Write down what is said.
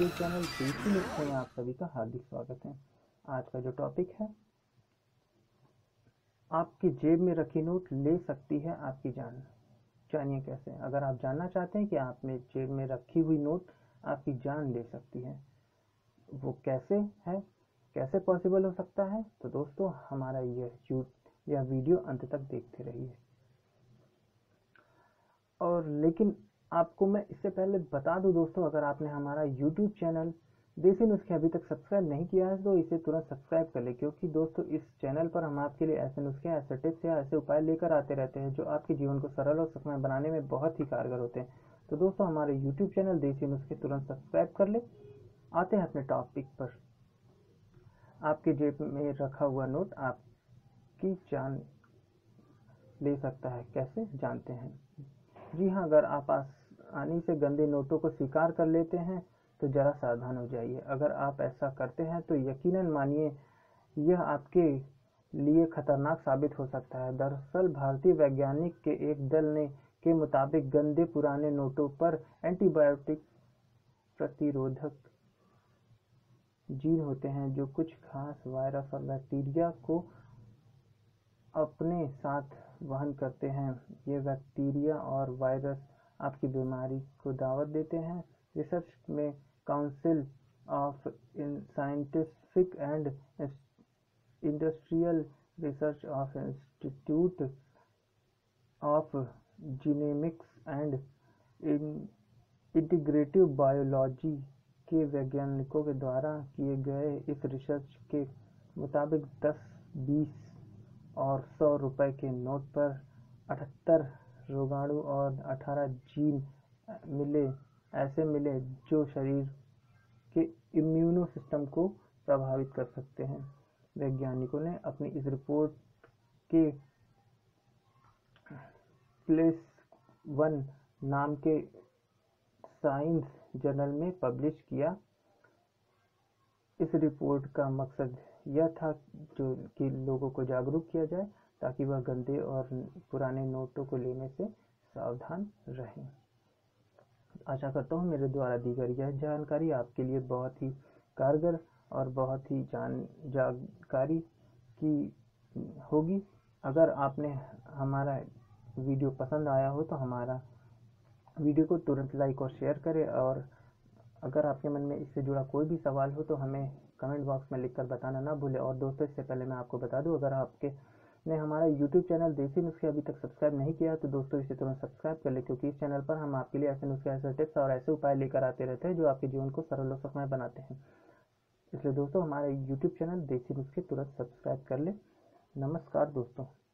YouTube channel देसी नुस्खे में आप सभी का हार्दिक स्वागत है। आज का जो टॉपिक है, आपकी जेब में रखी नोट ले सकती है आपकी जान। जानिए कैसे। अगर आप जानना चाहते हैं कि आप में जेब में रखी हुई नोट आपकी जान ले सकती है, वो कैसे है, कैसे पॉसिबल हो सकता है, तो दोस्तों हमारा यह वीडियो अंत तक देखते रहिए। और लेकिन आपको मैं इससे पहले बता दूं दोस्तों, अगर आपने हमारा YouTube चैनल देसी नुस्खे अभी तक सब्सक्राइब नहीं किया है तो इसे तुरंत सब्सक्राइब कर ले, क्योंकि दोस्तों इस चैनल पर हम आपके लिए ऐसे नुस्खे, ऐसे टिप्स या ऐसे उपाय लेकर आते रहते हैं जो आपके जीवन को सरल और सुखमय बनाने में बहुत ही कारगर होते हैं। तो दोस्तों हमारे YouTube चैनल देसी नुस्खे तुरंत सब्सक्राइब कर ले। आते हैं अपने टॉपिक पर। आपके जेब में रखा हुआ नोट आपकी जान ले सकता है, कैसे जानते हैं। जी हाँ, अगर आप आसानी से गंदे नोटों को स्वीकार कर लेते हैं तो ज़रा सावधान हो जाइए। अगर आप ऐसा करते हैं तो यकीनन मानिए यह आपके लिए खतरनाक साबित हो सकता है। दरअसल भारतीय वैज्ञानिक के एक दल ने के मुताबिक गंदे पुराने नोटों पर एंटीबायोटिक प्रतिरोधक जीन होते हैं जो कुछ खास वायरस और बैक्टीरिया को अपने साथ वहन करते हैं। ये बैक्टीरिया और वायरस आपकी बीमारी को दावत देते हैं। रिसर्च में council of scientific and industrial research of institute of genomics and integrative biology के वैज्ञानिकों के द्वारा किए गए इस रिसर्च के मुताबिक 10, 20 और 100 रुपए के नोट पर 78 रोगाणु और 18 जीन ऐसे मिले जो शरीर के इम्यूनो सिस्टम को प्रभावित कर सकते हैं। वैज्ञानिकों ने अपनी इस रिपोर्ट के PLACE1 नाम के साइंस जर्नल में पब्लिश किया। इस रिपोर्ट का मकसद यह था जो कि लोगों को जागरूक किया जाए ताकि वह गंदे और पुराने नोटों को लेने से सावधान रहें। आशा करता हूँ मेरे द्वारा दी गई यह जानकारी आपके लिए बहुत ही कारगर और बहुत ही जानकारी की होगी। अगर आपने हमारा वीडियो पसंद आया हो तो हमारा वीडियो को तुरंत लाइक और शेयर करें। और अगर आपके मन में इससे जुड़ा कोई भी सवाल हो तो हमें कमेंट बॉक्स में लिखकर बताना ना भूलें। और दोस्तों इससे पहले मैं आपको बता दूं, अगर आपने हमारा YouTube चैनल देसी नुस्खे अभी तक सब्सक्राइब नहीं किया तो दोस्तों इसे तुरंत सब्सक्राइब कर लें, क्योंकि इस चैनल पर हम आपके लिए ऐसे नुस्खे, ऐसे टिप्स और ऐसे उपाय लेकर आते रहते हैं जो आपके जीवन को सरल और सुखमय बनाते हैं। इसलिए दोस्तों हमारा YouTube चैनल देसी नुस्खे तुरंत सब्सक्राइब कर लें। नमस्कार दोस्तों।